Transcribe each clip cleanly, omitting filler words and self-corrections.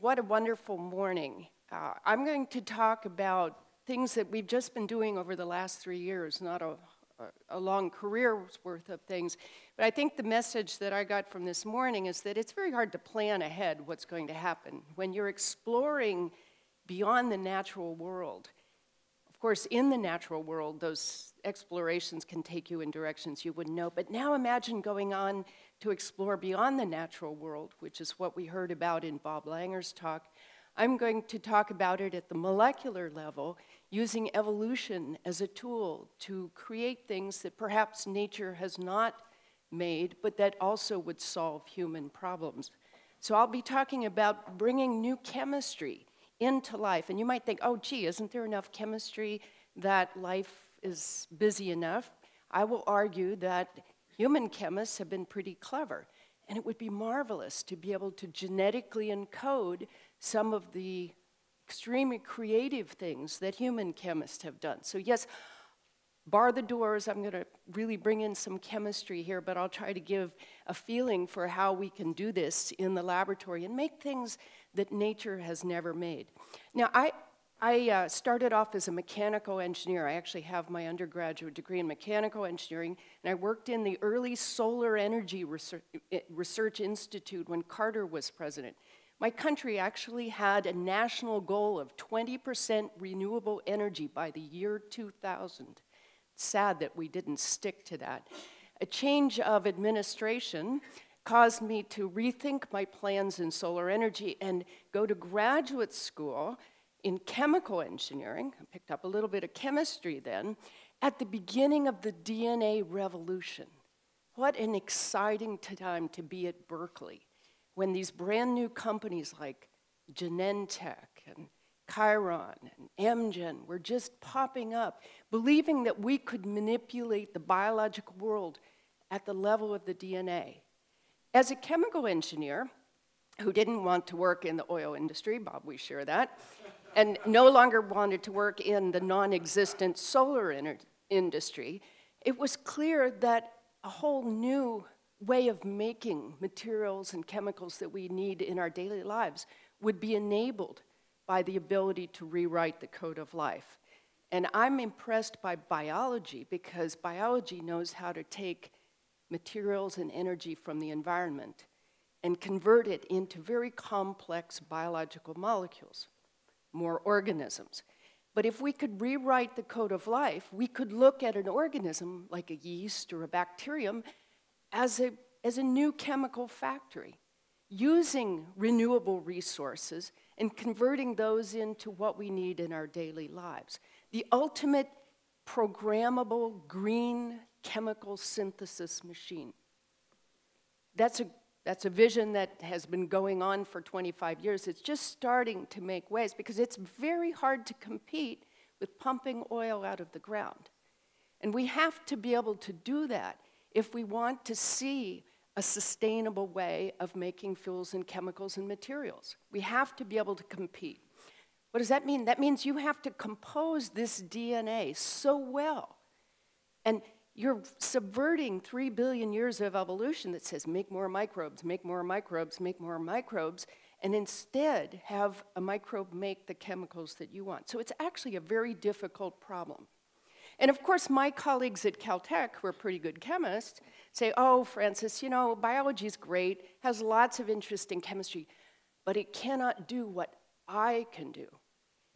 What a wonderful morning. I'm going to talk about things that we've just been doing over the last 3 years, not a long career's worth of things. But I think the message that I got from this morning is that it's very hard to plan ahead what's going to happen. When you're exploring beyond the natural world, of course, in the natural world, those explorations can take you in directions you wouldn't know. But now imagine going on to explore beyond the natural world, which is what we heard about in Bob Langer's talk. I'm going to talk about it at the molecular level, using evolution as a tool to create things that perhaps nature has not made, but that also would solve human problems. So I'll be talking about bringing new chemistry into life. And you might think, oh, gee, isn't there enough chemistry that life is busy enough? I will argue that human chemists have been pretty clever. And it would be marvelous to be able to genetically encode some of the extremely creative things that human chemists have done. So yes, bar the doors, I'm going to really bring in some chemistry here, but I'll try to give a feeling for how we can do this in the laboratory and make things that nature has never made. Now, I started off as a mechanical engineer. I actually have my undergraduate degree in mechanical engineering, and I worked in the early Solar Energy Research Institute when Carter was president. My country actually had a national goal of 20% renewable energy by the year 2000. It's sad that we didn't stick to that. A change of administration caused me to rethink my plans in solar energy and go to graduate school in chemical engineering. I picked up a little bit of chemistry then, at the beginning of the DNA revolution. What an exciting time to be at Berkeley, when these brand new companies like Genentech and Chiron and Amgen were just popping up, believing that we could manipulate the biological world at the level of the DNA. As a chemical engineer who didn't want to work in the oil industry, Bob, we share that, and no longer wanted to work in the non-existent solar industry, it was clear that a whole new way of making materials and chemicals that we need in our daily lives would be enabled by the ability to rewrite the code of life. And I'm impressed by biology because biology knows how to take materials and energy from the environment and convert it into very complex biological molecules, more organisms. But if we could rewrite the code of life, we could look at an organism like a yeast or a bacterium as a new chemical factory, using renewable resources and converting those into what we need in our daily lives. The ultimate programmable green chemical synthesis machine. That's a vision that has been going on for 25 years. It's just starting to make waves because it's very hard to compete with pumping oil out of the ground. And we have to be able to do that if we want to see a sustainable way of making fuels and chemicals and materials. We have to be able to compete. What does that mean? That means you have to compose this DNA so well. And you're subverting 3 billion years of evolution that says make more microbes, make more microbes, make more microbes, and instead have a microbe make the chemicals that you want. So it's actually a very difficult problem. And of course, my colleagues at Caltech, who are pretty good chemists, say, oh, Francis, you know, biology's great, has lots of interesting chemistry, but it cannot do what I can do.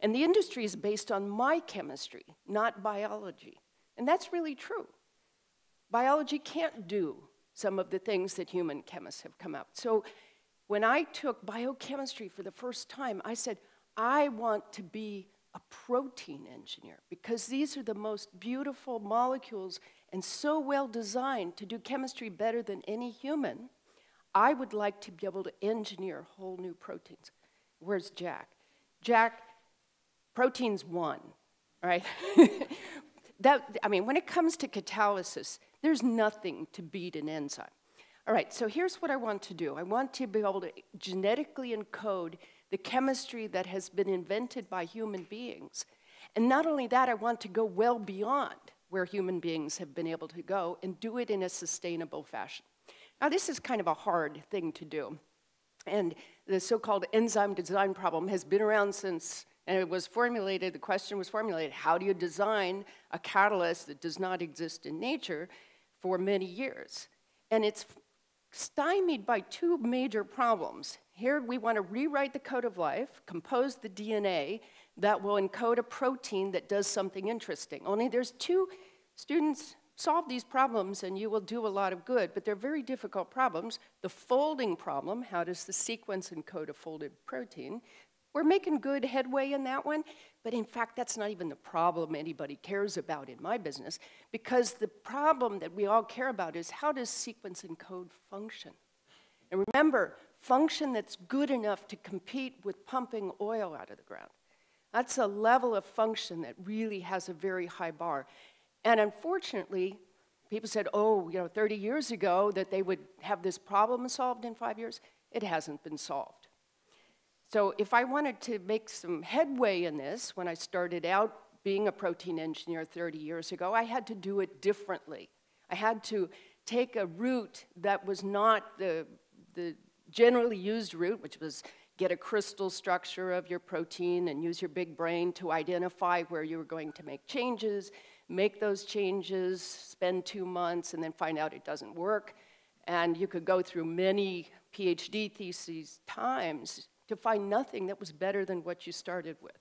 And the industry is based on my chemistry, not biology. And that's really true. Biology can't do some of the things that human chemists have come up. So when I took biochemistry for the first time, I said, I want to be a protein engineer, because these are the most beautiful molecules and so well designed to do chemistry better than any human. I would like to be able to engineer whole new proteins. Where's Jack? Jack, proteins won, right? I mean, when it comes to catalysis, there's nothing to beat an enzyme. All right, so here's what I want to do. I want to be able to genetically encode the chemistry that has been invented by human beings. And not only that, I want to go well beyond where human beings have been able to go and do it in a sustainable fashion. Now, this is kind of a hard thing to do. And the so-called enzyme design problem has been around since, and it was formulated, the question was formulated, how do you design a catalyst that does not exist in nature for many years? And it's stymied by two major problems. Here we want to rewrite the code of life, compose the DNA that will encode a protein that does something interesting. Only there's two students solve these problems and you will do a lot of good, but they're very difficult problems. The folding problem, how does the sequence encode a folded protein? We're making good headway in that one, but in fact, that's not even the problem anybody cares about in my business, because the problem that we all care about is how does sequence encode function? And remember, function that's good enough to compete with pumping oil out of the ground. That's a level of function that really has a very high bar. And unfortunately, people said, oh, you know, 30 years ago that they would have this problem solved in 5 years. It hasn't been solved. So if I wanted to make some headway in this, when I started out being a protein engineer 30 years ago, I had to do it differently. I had to take a route that was not the generally used route, which was get a crystal structure of your protein and use your big brain to identify where you were going to make changes, make those changes, spend 2 months, and then find out it doesn't work. And you could go through many PhD theses times to find nothing that was better than what you started with.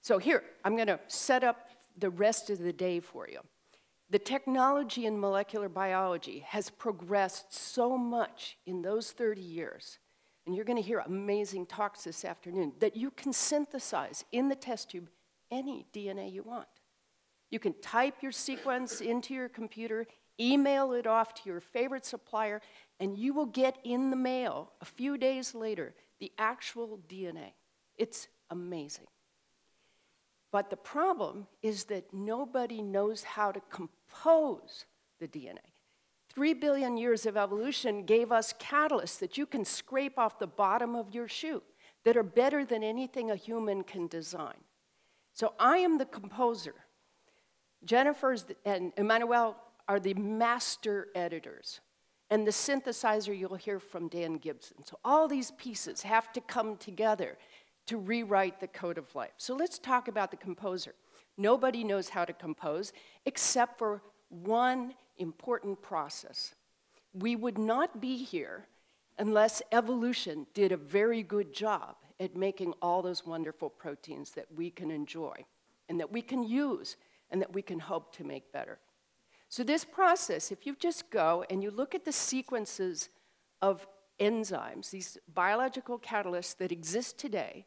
So here, I'm going to set up the rest of the day for you. The technology in molecular biology has progressed so much in those 30 years, and you're going to hear amazing talks this afternoon, that you can synthesize in the test tube any DNA you want. You can type your sequence into your computer, email it off to your favorite supplier, and you will get in the mail a few days later the actual DNA. It's amazing. But the problem is that nobody knows how to compose the DNA. 3 billion years of evolution gave us catalysts that you can scrape off the bottom of your shoe that are better than anything a human can design. So I am the composer. Jennifer and Emmanuelle are the master editors, and the synthesizer you'll hear from Dan Gibson. So all these pieces have to come together to rewrite the code of life. So let's talk about the composer. Nobody knows how to compose except for one important process. We would not be here unless evolution did a very good job at making all those wonderful proteins that we can enjoy and that we can use and that we can hope to make better. So this process, if you just go and you look at the sequences of enzymes, these biological catalysts that exist today,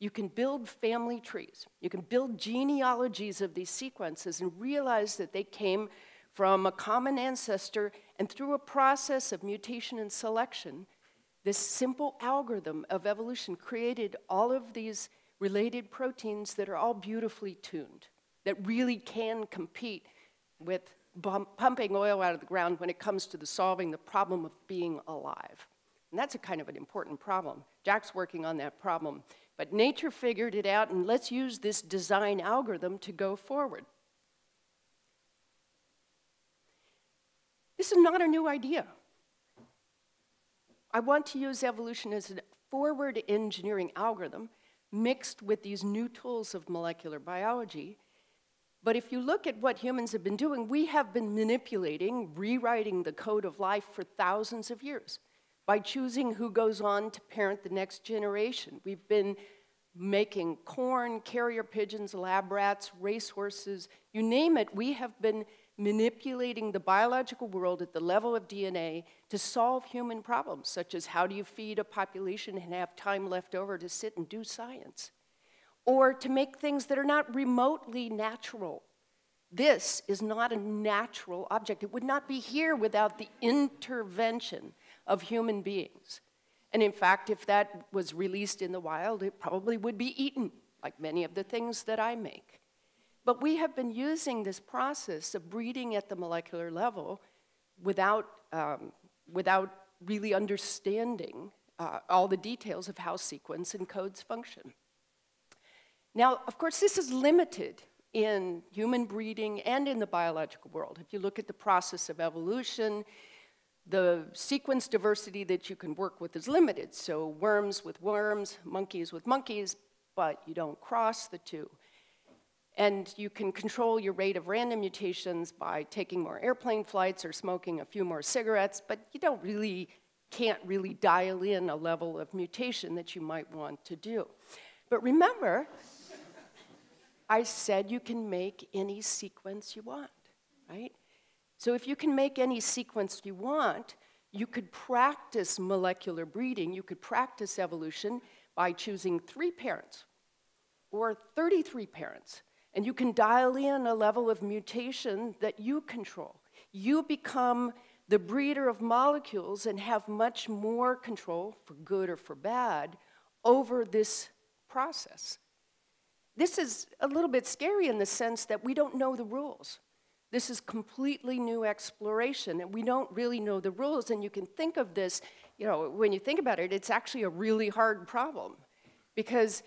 you can build family trees. You can build genealogies of these sequences and realize that they came from a common ancestor, and through a process of mutation and selection, this simple algorithm of evolution created all of these related proteins that are all beautifully tuned, that really can compete with pumping oil out of the ground when it comes to the solving the problem of being alive. And that's a kind of an important problem. Jack's working on that problem. But nature figured it out, and let's use this design algorithm to go forward. This is not a new idea. I want to use evolution as a forward engineering algorithm mixed with these new tools of molecular biology. But if you look at what humans have been doing, we have been manipulating, rewriting the code of life for thousands of years by choosing who goes on to parent the next generation. We've been making corn, carrier pigeons, lab rats, racehorses, you name it. We have been manipulating the biological world at the level of DNA to solve human problems, such as how do you feed a population and have time left over to sit and do science, or to make things that are not remotely natural. This is not a natural object. It would not be here without the intervention of human beings. And in fact, if that was released in the wild, it probably would be eaten, like many of the things that I make. But we have been using this process of breeding at the molecular level without, without really understanding all the details of how sequence and codes function. Now, of course, this is limited in human breeding and in the biological world. If you look at the process of evolution, The sequence diversity that you can work with is limited, so worms with worms, monkeys with monkeys, but you don't cross the two. And you can control your rate of random mutations by taking more airplane flights or smoking a few more cigarettes, but you can't really dial in a level of mutation that you might want to do. But remember, I said you can make any sequence you want, right? So if you can make any sequence you want, you could practice molecular breeding, you could practice evolution by choosing 3 parents or 33 parents. And you can dial in a level of mutation that you control. You become the breeder of molecules and have much more control, for good or for bad, over this process. This is a little bit scary in the sense that we don't know the rules. This is completely new exploration, and we don't really know the rules, and you can think of this, you know, when you think about it, it's actually a really hard problem. Because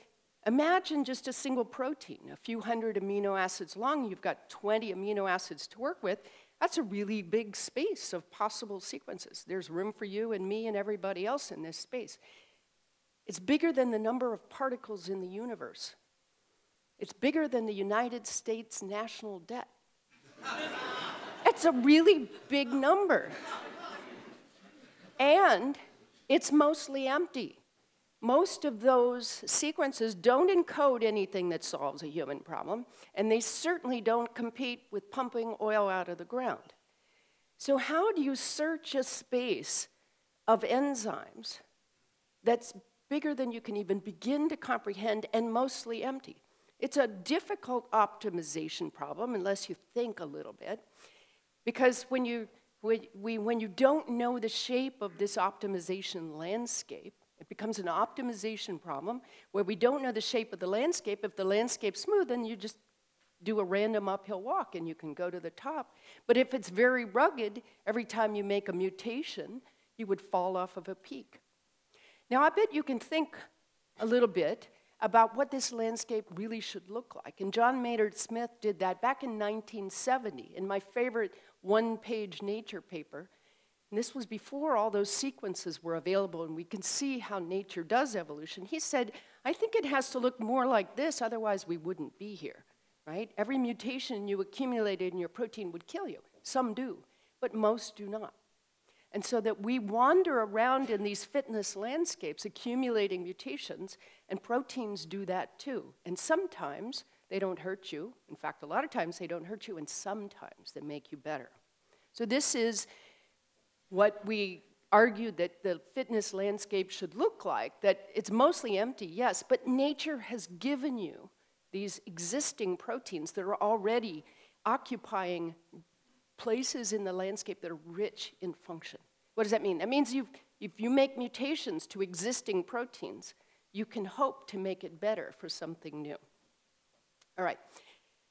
imagine just a single protein, a few hundred amino acids long, you've got 20 amino acids to work with, that's a really big space of possible sequences. There's room for you and me and everybody else in this space. It's bigger than the number of particles in the universe. It's bigger than the United States national debt. It's a really big number. And it's mostly empty. Most of those sequences don't encode anything that solves a human problem, and they certainly don't compete with pumping oil out of the ground. So how do you search a space of enzymes that's bigger than you can even begin to comprehend and mostly empty? It's a difficult optimization problem, unless you think a little bit, because when you don't know the shape of this optimization landscape, it becomes an optimization problem where we don't know the shape of the landscape. If the landscape's smooth, then you just do a random uphill walk and you can go to the top. But if it's very rugged, every time you make a mutation, you would fall off of a peak. Now, I bet you can think a little bit about what this landscape really should look like. And John Maynard Smith did that back in 1970 in my favorite one-page Nature paper. And this was before all those sequences were available and we can see how nature does evolution. He said, I think it has to look more like this, otherwise we wouldn't be here, right? Every mutation you accumulated in your protein would kill you. Some do, but most do not. And so that we wander around in these fitness landscapes accumulating mutations, and proteins do that too. And sometimes they don't hurt you. In fact, a lot of times they don't hurt you, and sometimes they make you better. So this is what we argued that the fitness landscape should look like, that it's mostly empty, yes, but nature has given you these existing proteins that are already occupying places in the landscape that are rich in function. What does that mean? That means if you make mutations to existing proteins, you can hope to make it better for something new. All right,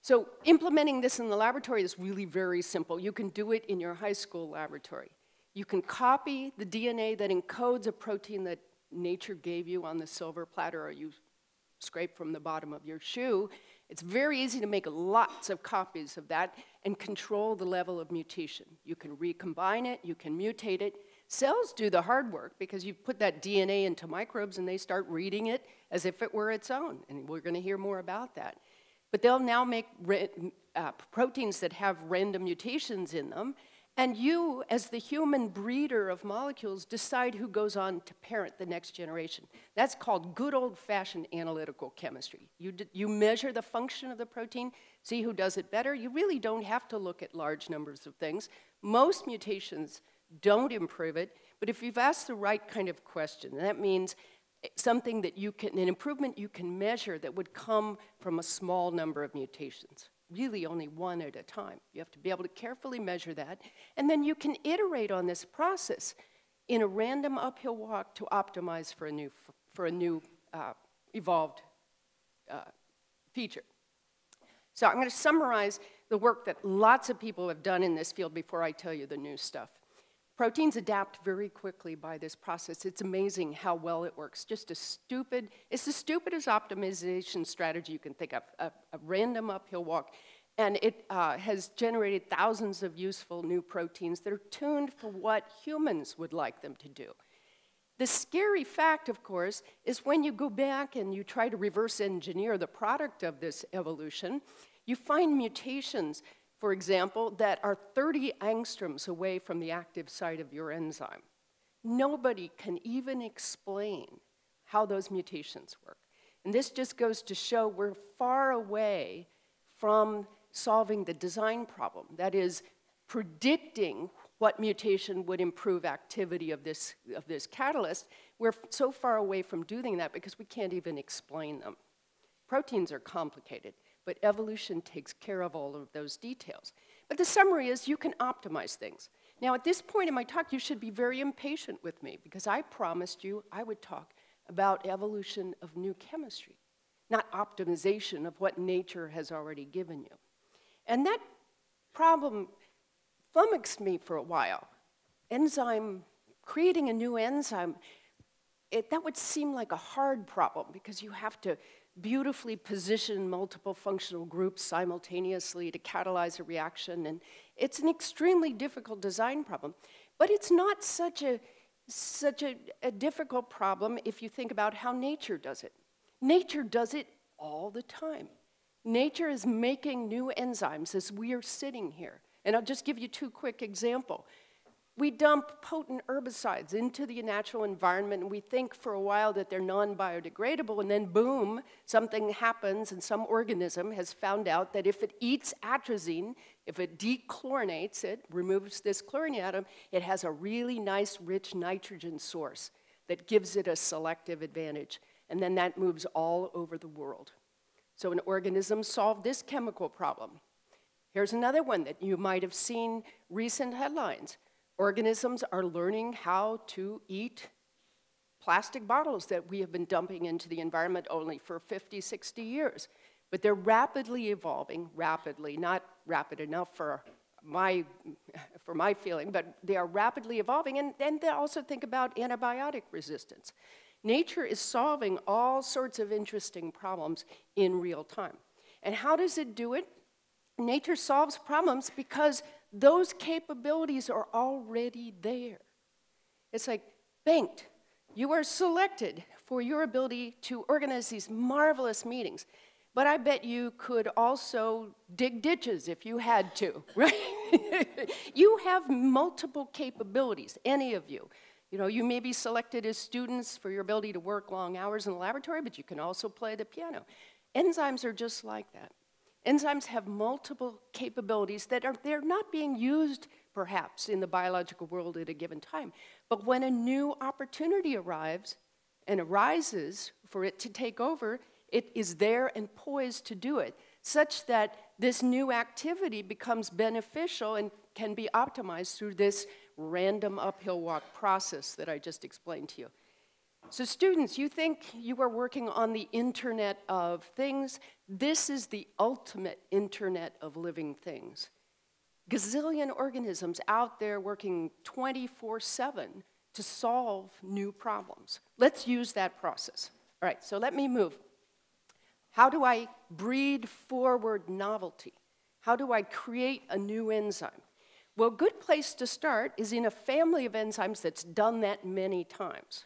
so implementing this in the laboratory is really very simple. You can do it in your high school laboratory. You can copy the DNA that encodes a protein that nature gave you on the silver platter or you scrape from the bottom of your shoe. It's very easy to make lots of copies of that and control the level of mutation. You can recombine it, you can mutate it. Cells do the hard work because you put that DNA into microbes and they start reading it as if it were its own, and we're going to hear more about that. But they'll now make proteins that have random mutations in them, and you, as the human breeder of molecules, decide who goes on to parent the next generation. That's called good old-fashioned analytical chemistry. You measure the function of the protein, see who does it better. You really don't have to look at large numbers of things. Most mutations don't improve it, but if you've asked the right kind of question, that means something that you can, an improvement you can measure that would come from a small number of mutations. Really only one at a time. You have to be able to carefully measure that, and then you can iterate on this process in a random uphill walk to optimize for a new evolved feature. So I'm going to summarize the work that lots of people have done in this field before I tell you the new stuff. Proteins adapt very quickly by this process. It's amazing how well it works. Just it's the stupidest optimization strategy you can think of, a random uphill walk. And it has generated thousands of useful new proteins that are tuned for what humans would like them to do. The scary fact, of course, is when you go back and you try to reverse engineer the product of this evolution, you find mutations, for example, that are 30 angstroms away from the active site of your enzyme. Nobody can even explain how those mutations work. And this just goes to show we're far away from solving the design problem, that is, predicting what mutation would improve activity of this catalyst. We're so far away from doing that because we can't even explain them. Proteins are complicated, but evolution takes care of all of those details. But the summary is you can optimize things. Now, at this point in my talk, you should be very impatient with me because I promised you I would talk about evolution of new chemistry, not optimization of what nature has already given you. And that problem flummoxed me for a while. Enzyme, creating a new enzyme, that would seem like a hard problem because you have to beautifully position multiple functional groups simultaneously to catalyze a reaction, and it's an extremely difficult design problem. But it's not such a difficult problem if you think about how nature does it. Nature does it all the time. Nature is making new enzymes as we are sitting here. And I'll just give you two quick examples. We dump potent herbicides into the natural environment, and we think for a while that they're non-biodegradable, and then boom, something happens, and some organism has found out that if it eats atrazine, if it dechlorinates it, removes this chlorine atom, it has a really nice, rich nitrogen source that gives it a selective advantage. And then that moves all over the world. So an organism solved this chemical problem. Here's another one that you might have seen recent headlines. Organisms are learning how to eat plastic bottles that we have been dumping into the environment only for 50, 60 years. But they're rapidly evolving, rapidly, not rapid enough for my feeling, but they are rapidly evolving. And then they also think about antibiotic resistance. Nature is solving all sorts of interesting problems in real time. And how does it do it? Nature solves problems because those capabilities are already there. It's like, banked. You are selected for your ability to organize these marvelous meetings. But I bet you could also dig ditches if you had to, right? You have multiple capabilities, any of you. You know, you may be selected as students for your ability to work long hours in the laboratory, but you can also play the piano. Enzymes are just like that. Enzymes have multiple capabilities that they're not being used, perhaps, in the biological world at a given time. But when a new opportunity arises for it to take over, it is there and poised to do it, such that this new activity becomes beneficial and can be optimized through this random uphill walk process that I just explained to you. So students, you think you are working on the Internet of Things. This is the ultimate Internet of living things. Gazillion organisms out there working 24/7 to solve new problems. Let's use that process. All right, so let me move. How do I breed forward novelty? How do I create a new enzyme? Well, a good place to start is in a family of enzymes that's done that many times.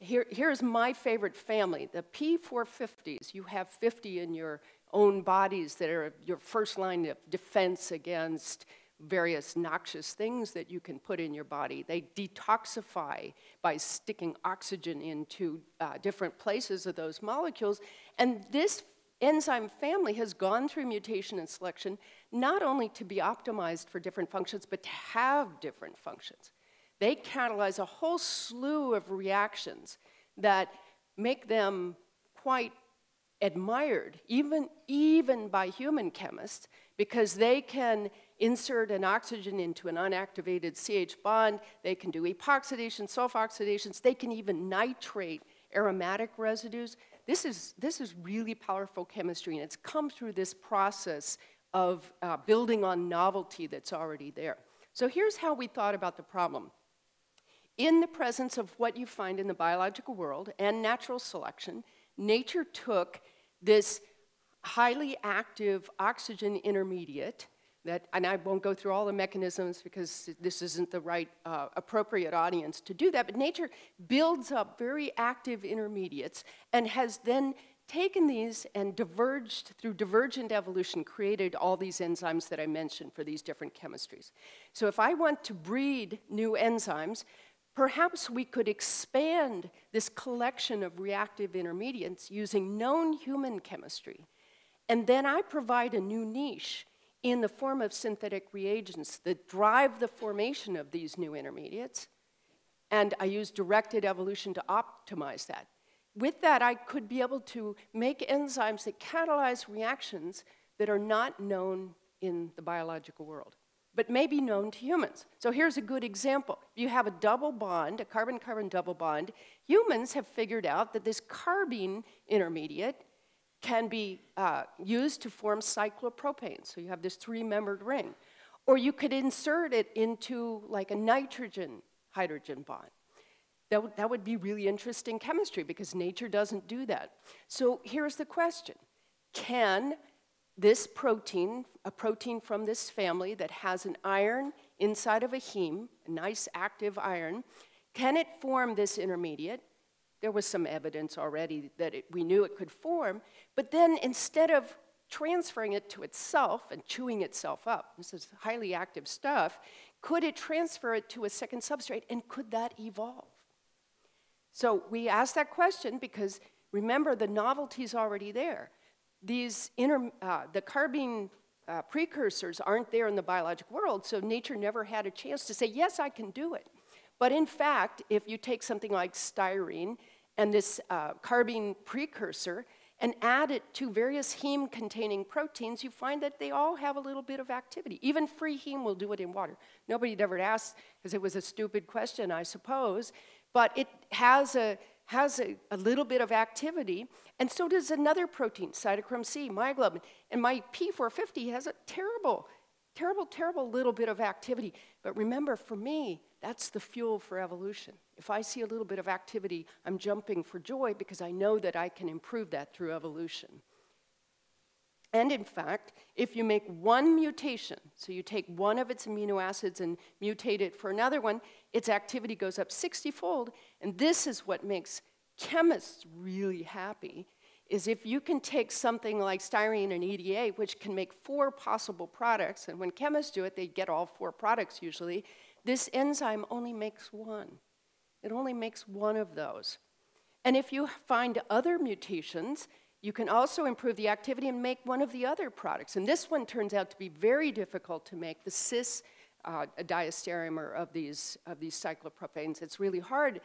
Here's my favorite family, the P450s. You have 50 in your own bodies that are your first line of defense against various noxious things that you can put in your body. They detoxify by sticking oxygen into different places of those molecules. And this enzyme family has gone through mutation and selection not only to be optimized for different functions, but to have different functions. They catalyze a whole slew of reactions that make them quite admired, even by human chemists, because they can insert an oxygen into an unactivated CH bond, they can do epoxidation, sulfoxidations, they can even nitrate aromatic residues. This is really powerful chemistry, and it's come through this process of building on novelty that's already there. So here's how we thought about the problem. In the presence of what you find in the biological world and natural selection, nature took this highly active oxygen intermediate that, and I won't go through all the mechanisms because this isn't the right appropriate audience to do that, but nature builds up very active intermediates and has then taken these and diverged through divergent evolution, created all these enzymes that I mentioned for these different chemistries. So if I want to breed new enzymes, perhaps we could expand this collection of reactive intermediates using known human chemistry. And then I provide a new niche in the form of synthetic reagents that drive the formation of these new intermediates. And I use directed evolution to optimize that. With that, I could be able to make enzymes that catalyze reactions that are not known in the biological world, but may be known to humans. So here's a good example. You have a double bond, a carbon-carbon double bond. Humans have figured out that this carbene intermediate can be used to form cyclopropane. So you have this three-membered ring. Or you could insert it into like a nitrogen-hydrogen bond. That would be really interesting chemistry because nature doesn't do that. So here's the question. Can this protein, a protein from this family that has an iron inside of a heme, a nice active iron, can it form this intermediate? There was some evidence already that we knew it could form, but then instead of transferring it to itself and chewing itself up, this is highly active stuff, could it transfer it to a second substrate and could that evolve? So we asked that question because, remember, the novelty's already there. These the carbene precursors aren't there in the biological world, so nature never had a chance to say, yes, I can do it. But in fact, if you take something like styrene and this carbene precursor and add it to various heme-containing proteins, you find that they all have a little bit of activity. Even free heme will do it in water. Nobody ever asked, because it was a stupid question, I suppose. But it has a little bit of activity, and so does another protein, cytochrome C, myoglobin. And my P450 has a terrible, terrible, terrible little bit of activity. But remember, for me, that's the fuel for evolution. If I see a little bit of activity, I'm jumping for joy because I know that I can improve that through evolution. And in fact, if you make one mutation, so you take one of its amino acids and mutate it for another one, its activity goes up 60-fold, and this is what makes chemists really happy, is if you can take something like styrene and EDA, which can make 4 possible products, and when chemists do it, they get all 4 products usually, this enzyme only makes one. It only makes one of those. And if you find other mutations, you can also improve the activity and make one of the other products. And this one turns out to be very difficult to make, the cis diastereomer of these cyclopropanes. It's really hard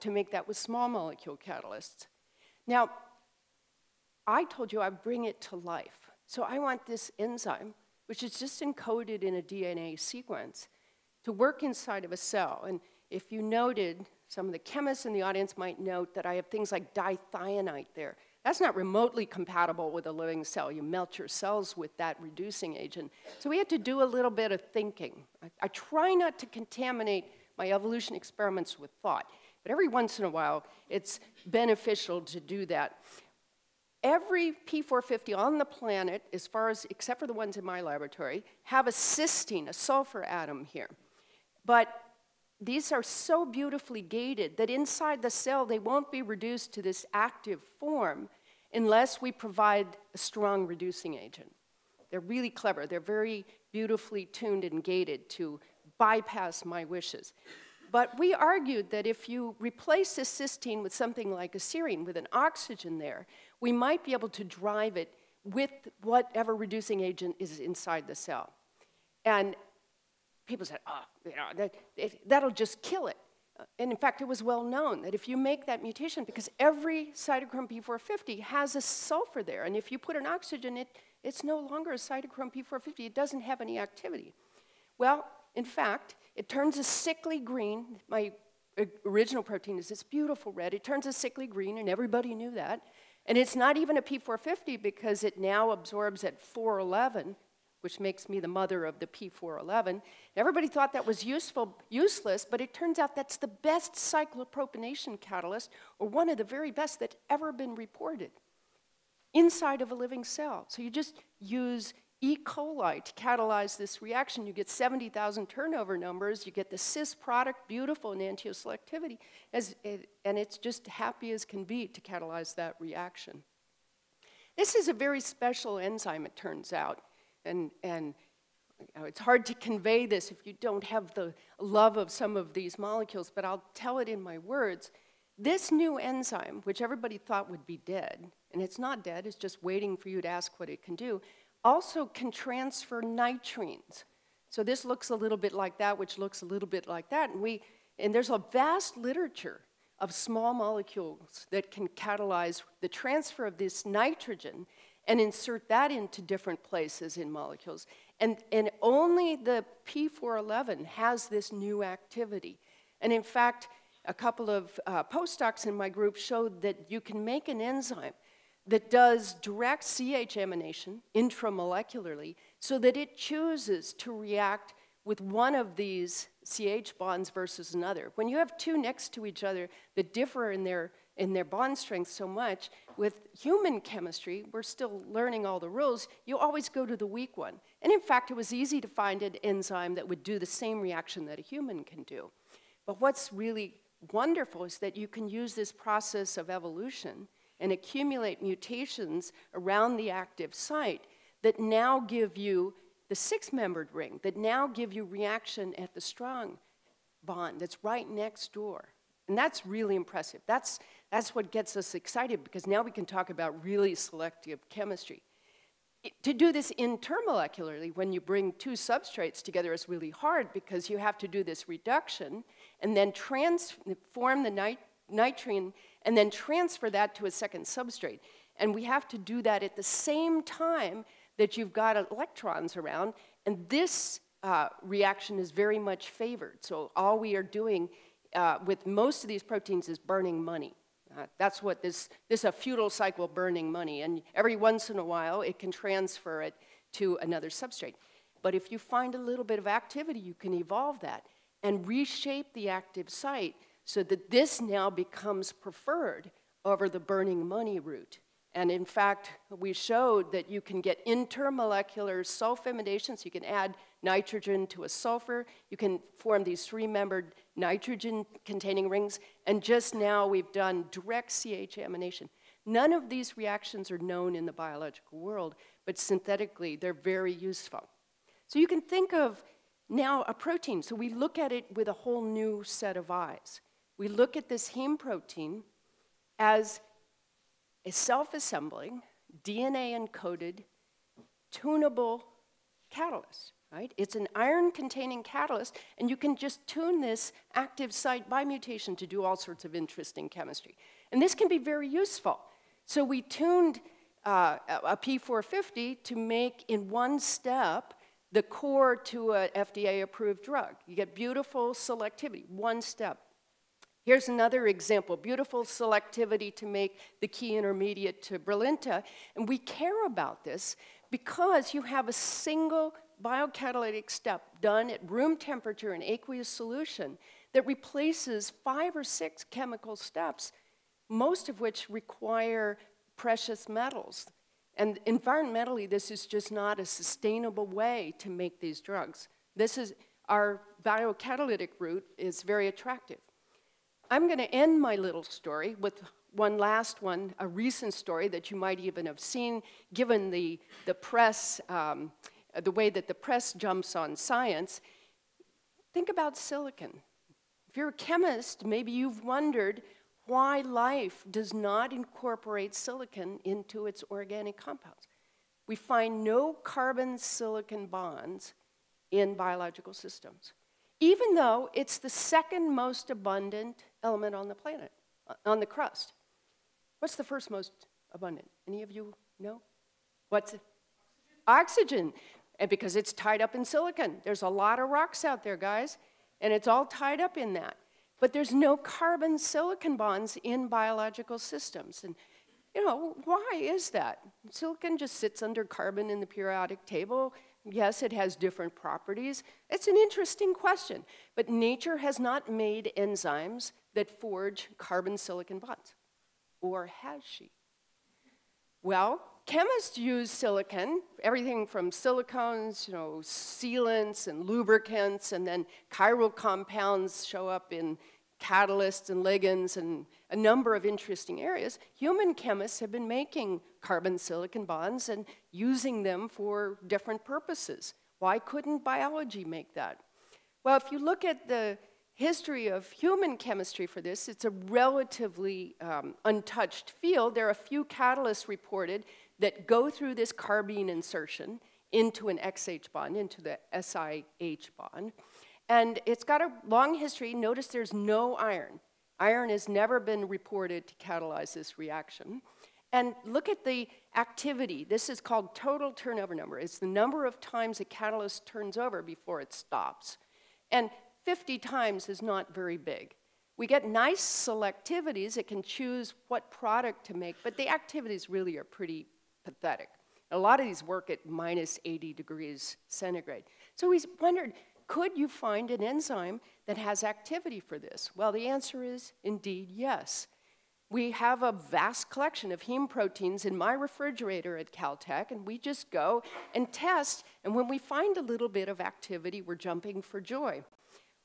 to make that with small molecule catalysts. Now, I told you I bring it to life. So I want this enzyme, which is just encoded in a DNA sequence, to work inside of a cell. And if you noted, some of the chemists in the audience might note that I have things like dithionite there. That's not remotely compatible with a living cell. You melt your cells with that reducing agent. So we had to do a little bit of thinking. I try not to contaminate my evolution experiments with thought, but every once in a while, it's beneficial to do that. Every P450 on the planet, as far as, except for the ones in my laboratory, have a cysteine, a sulfur atom here. But these are so beautifully gated that inside the cell they won't be reduced to this active form unless we provide a strong reducing agent. They're really clever. They're very beautifully tuned and gated to bypass my wishes. But we argued that if you replace a cysteine with something like a serine, with an oxygen there, we might be able to drive it with whatever reducing agent is inside the cell. And people said, oh, you know, that'll just kill it. And in fact, it was well known that if you make that mutation, because every cytochrome P450 has a sulfur there, and if you put an oxygen, it's no longer a cytochrome P450. It doesn't have any activity. Well, in fact, it turns a sickly green. My original protein is this beautiful red. It turns a sickly green, and everybody knew that. And it's not even a P450 because it now absorbs at 411. Which makes me the mother of the P411. Everybody thought that was useless, but it turns out that's the best cyclopropanation catalyst, or one of the very best that's ever been reported. inside of a living cell. So you just use E. coli to catalyze this reaction. You get 70,000 turnover numbers. You get the cis product, beautiful in antioselectivity, and it's just happy as can be to catalyze that reaction. This is a very special enzyme, it turns out, and you know, it's hard to convey this if you don't have the love of some of these molecules, but I'll tell it in my words. This new enzyme, which everybody thought would be dead, and it's not dead, it's just waiting for you to ask what it can do, also can transfer nitrines. So this looks a little bit like that, which looks a little bit like that, and there's a vast literature of small molecules that can catalyze the transfer of this nitrogen and insert that into different places in molecules. And only the P411 has this new activity. And in fact, a couple of postdocs in my group showed that you can make an enzyme that does direct CH amination intramolecularly so that it chooses to react with one of these CH bonds versus another. When you have two next to each other that differ in their bond strength so much, with human chemistry, we're still learning all the rules, you always go to the weak one. And in fact, it was easy to find an enzyme that would do the same reaction that a human can do. But what's really wonderful is that you can use this process of evolution and accumulate mutations around the active site that now give you the six-membered ring, that now give you reaction at the strong bond that's right next door. And that's really impressive. That's what gets us excited, because now we can talk about really selective chemistry. To do this intermolecularly, when you bring two substrates together, is really hard because you have to do this reduction and then transform the nitrine and then transfer that to a second substrate. And we have to do that at the same time that you've got electrons around, and this reaction is very much favored. So all we are doing with most of these proteins is burning money. That's what this is, a futile cycle burning money, and every once in a while it can transfer it to another substrate. But if you find a little bit of activity, you can evolve that and reshape the active site so that this now becomes preferred over the burning money route. And in fact, we showed that you can get intermolecular sulfimidation, so you can add nitrogen to a sulfur, you can form these three-membered nitrogen-containing rings, and just now we've done direct CH amination. None of these reactions are known in the biological world, but synthetically, they're very useful. So you can think of now a protein, so we look at it with a whole new set of eyes. We look at this heme protein as a self-assembling, DNA-encoded, tunable catalyst, right? It's an iron-containing catalyst, and you can just tune this active site by mutation to do all sorts of interesting chemistry. And this can be very useful. So we tuned a P450 to make, in one step, the core to an FDA-approved drug. You get beautiful selectivity, one step. Here's another example, beautiful selectivity to make the key intermediate to Brilinta. And we care about this because you have a single biocatalytic step done at room temperature in aqueous solution that replaces 5 or 6 chemical steps, most of which require precious metals. And environmentally, this is just not a sustainable way to make these drugs. This is, our biocatalytic route is very attractive. I'm going to end my little story with one last one, a recent story that you might even have seen, given the press, the way that the press jumps on science. Think about silicon. If you're a chemist, maybe you've wondered why life does not incorporate silicon into its organic compounds. We find no carbon-silicon bonds in biological systems, even though it's the second most abundant element on the planet, on the crust. What's the first most abundant? Any of you know? What's it? Oxygen. And because it's tied up in silicon. There's a lot of rocks out there, guys, and it's all tied up in that. But there's no carbon-silicon bonds in biological systems. And, you know, why is that? Silicon just sits under carbon in the periodic table. Yes, it has different properties. It's an interesting question, but nature has not made enzymes that forge carbon-silicon bonds, or has she? Well, chemists use silicon, everything from silicones, you know, sealants and lubricants, and then chiral compounds show up in catalysts and ligands and a number of interesting areas. Human chemists have been making carbon-silicon bonds and using them for different purposes. Why couldn't biology make that? Well, if you look at the history of human chemistry for this, it's a relatively untouched field. There are a few catalysts reported that go through this carbene insertion into an XH bond, into the SiH bond. And it's got a long history. Notice there's no iron. Iron has never been reported to catalyze this reaction. And look at the activity. This is called total turnover number. It's the number of times a catalyst turns over before it stops. And 50 times is not very big. We get nice selectivities. It can choose what product to make, but the activities really are pretty pathetic. A lot of these work at minus 80 degrees centigrade. So we wondered, could you find an enzyme that has activity for this? Well, the answer is indeed yes. We have a vast collection of heme proteins in my refrigerator at Caltech, and we just go and test, and when we find a little bit of activity, we're jumping for joy.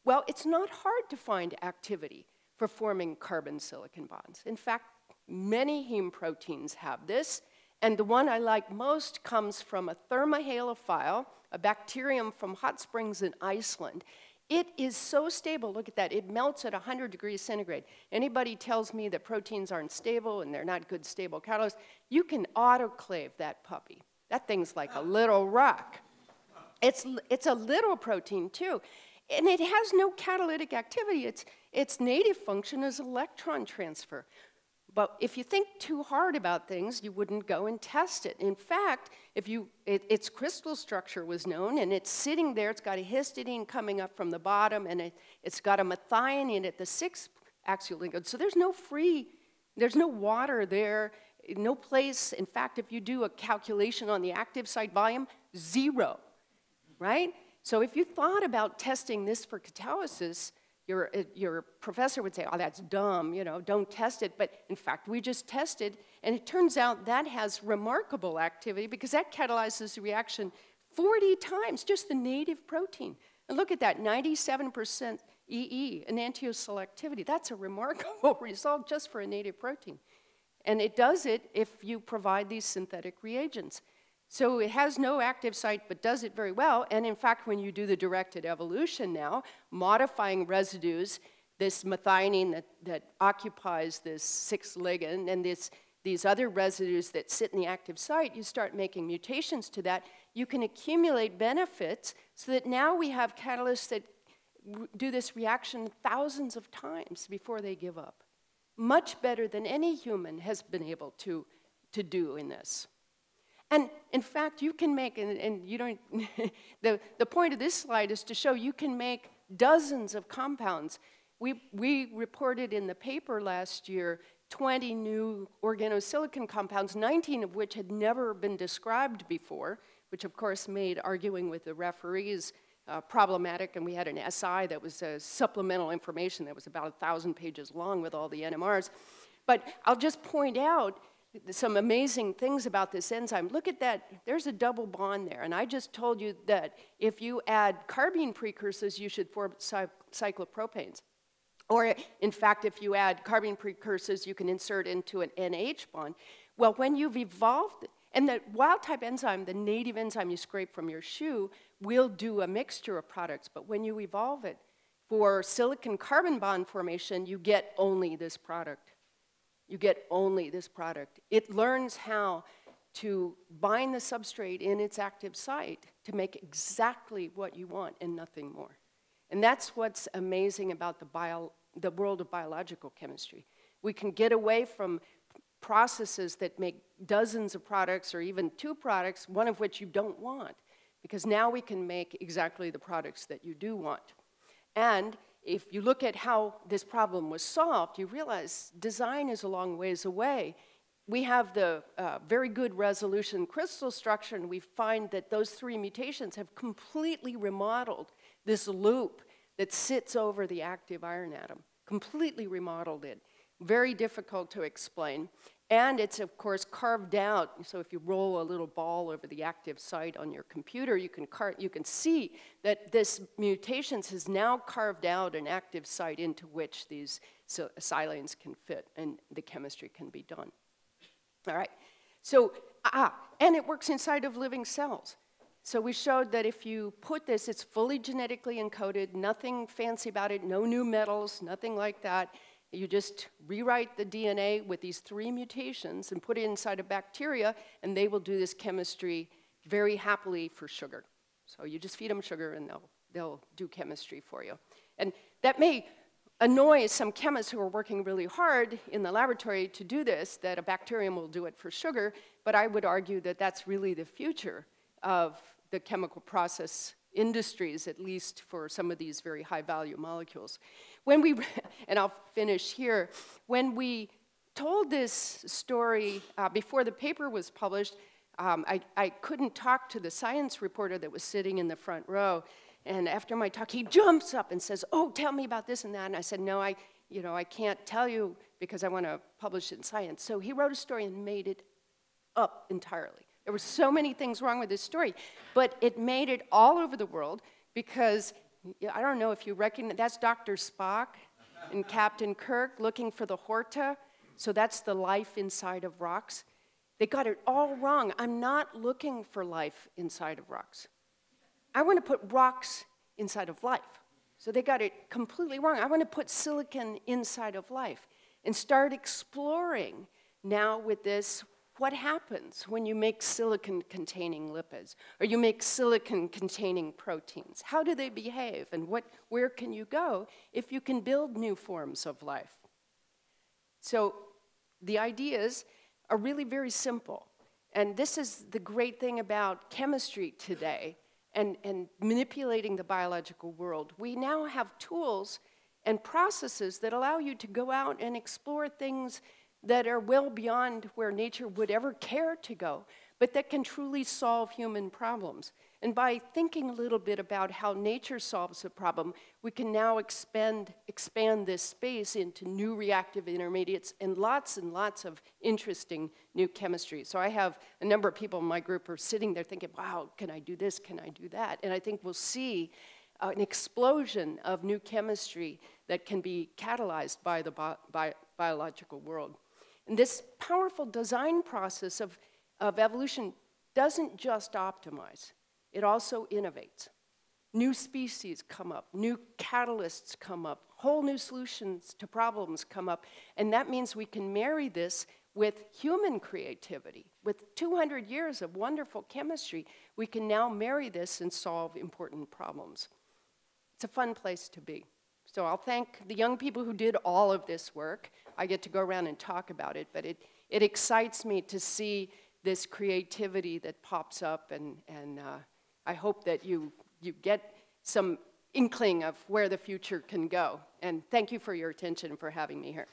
Well, it's not hard to find activity for forming carbon-silicon bonds. In fact, many heme proteins have this, and the one I like most comes from a thermohalophile, a bacterium from hot springs in Iceland. It is so stable, look at that, it melts at 100 degrees centigrade. Anybody tells me that proteins aren't stable and they're not good stable catalysts, you can autoclave that puppy. That thing's like a little rock. It's a little protein too. And it has no catalytic activity. Its native function is electron transfer. But if you think too hard about things, you wouldn't go and test it. In fact, if its crystal structure was known, and it's sitting there. It's got a histidine coming up from the bottom, and it's got a methionine at the 6th axial linkage. So there's no free, there's no water there, no place. In fact, if you do a calculation on the active site volume, zero, right? So if you thought about testing this for catalysis, your professor would say, oh, that's dumb, you know, don't test it. But in fact, we just tested, and it turns out that has remarkable activity because that catalyzes the reaction 40 times, just the native protein. And look at that, 97% EE, enantioselectivity. That's a remarkable result just for a native protein. And it does it if you provide these synthetic reagents. So it has no active site, but does it very well. And in fact, when you do the directed evolution now, modifying residues, this methionine that occupies this 6th ligand and these other residues that sit in the active site, you start making mutations to that. You can accumulate benefits so that now we have catalysts that do this reaction thousands of times before they give up. Much better than any human has been able to do in this. And in fact, you can make, and you don't, the point of this slide is to show you can make dozens of compounds. We reported in the paper last year 20 new organosilicon compounds, 19 of which had never been described before, which of course made arguing with the referees problematic, and we had an SI that was supplemental information that was about 1,000 pages long with all the NMRs. But I'll just point out some amazing things about this enzyme. Look at that, there's a double bond there, and I just told you that if you add carbene precursors, you should form cyclopropanes. Or in fact, if you add carbene precursors, you can insert into an NH bond. Well, when you've evolved, and the wild type enzyme, the native enzyme you scrape from your shoe, will do a mixture of products, but when you evolve it for silicon carbon bond formation, you get only this product. You get only this product. It learns how to bind the substrate in its active site to make exactly what you want and nothing more. And that's what's amazing about the world of biological chemistry. We can get away from processes that make dozens of products or even 2 products, one of which you don't want, because now we can make exactly the products that you do want. And if you look at how this problem was solved, you realize design is a long ways away. We have the very good resolution crystal structure, and we find that those 3 mutations have completely remodeled this loop that sits over the active iron atom, completely remodeled it. Very difficult to explain. And it's, of course, carved out. So if you roll a little ball over the active site on your computer, you can see that this mutations has now carved out an active site into which these silanes can fit and the chemistry can be done. All right. So, and it works inside of living cells. So we showed that if you put this, it's fully genetically encoded, nothing fancy about it, no new metals, nothing like that. You just rewrite the DNA with these 3 mutations and put it inside of bacteria, and they will do this chemistry very happily for sugar. So you just feed them sugar, and they'll do chemistry for you. And that may annoy some chemists who are working really hard in the laboratory to do this, that a bacterium will do it for sugar, but I would argue that that's really the future of the chemical process industries, at least for some of these very high-value molecules. When we, and I'll finish here, when we told this story before the paper was published, I couldn't talk to the science reporter that was sitting in the front row, and after my talk, he jumps up and says, "Oh, tell me about this and that," and I said, "No, I can't tell you because I want to publish it in Science." So he wrote a story and made it up entirely. There were so many things wrong with this story, but it made it all over the world because, I don't know if you recognize, that's Dr. Spock and Captain Kirk looking for the Horta, so that's the life inside of rocks. They got it all wrong. I'm not looking for life inside of rocks. I want to put rocks inside of life. So they got it completely wrong. I want to put silicon inside of life and start exploring now with this. What happens when you make silicon-containing lipids, or you make silicon-containing proteins? How do they behave, and where can you go if you can build new forms of life? So the ideas are really very simple, and this is the great thing about chemistry today and manipulating the biological world. We now have tools and processes that allow you to go out and explore things that are well beyond where nature would ever care to go, but that can truly solve human problems. And by thinking a little bit about how nature solves a problem, we can now expand this space into new reactive intermediates and lots of interesting new chemistry. So I have a number of people in my group who are sitting there thinking, wow, can I do this, can I do that? And I think we'll see an explosion of new chemistry that can be catalyzed by the biological world. And this powerful design process of evolution doesn't just optimize, it also innovates. New species come up, new catalysts come up, whole new solutions to problems come up, and that means we can marry this with human creativity. With 200 years of wonderful chemistry, we can now marry this and solve important problems. It's a fun place to be. So I'll thank the young people who did all of this work. I get to go around and talk about it, but it excites me to see this creativity that pops up, and I hope that you get some inkling of where the future can go. And thank you for your attention, for having me here.